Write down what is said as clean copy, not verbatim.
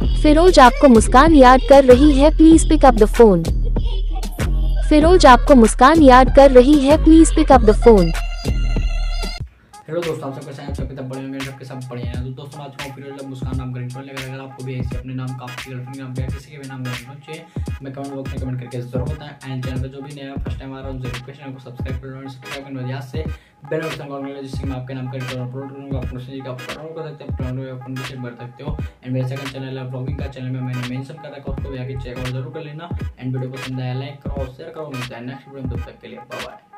फिरोज आपको मुस्कान याद कर रही है, please pick up the phone. Firoz आपको मुस्कान याद कर रही है, please pick up the phone. Hello दोस्तों, आप सबका स्वागत है पिता बड़े में, सबके सब बढ़िया हैं। तो दोस्तों आज मैं फिरोज मुस्कान नाम का इंटरव्यू लेकर, अगर आपको भी ऐसे अपने नाम का, आपकी गर्लफ्रेंड नाम का, किसी के भी नाम का इंटरव्यू चाहिए, मैं कमेंट बॉक्स में कमेंट करके जरूर बताएं। एंड चैनल पर जो भी नया फर्स्ट टाइम आ रहा है, उनसे रिक्वेस्ट है सब्सक्राइब कर लो, सब्सक्राइब करने वजह से बेल ऑप्शन को ऑन कर, जिससे मैं आपके नाम का इंटरव्यू अपलोड करूँगा, अपलोड से आप डाउनलोड कर सकते हो, अपलोड अपन से भर सकते हो। एंड मेरा सेकंड चैनल है ब्लॉगिंग का, चैनल में मैंने मेंशन कर रखा है, उसको भी आगे चेक आउट जरूर कर लेना। एंड वीडियो पसंद आया लाइक करो और शेयर करो। मिलते हैं नेक्स्ट वीडियो में, तब तक के लिए बाय बाय।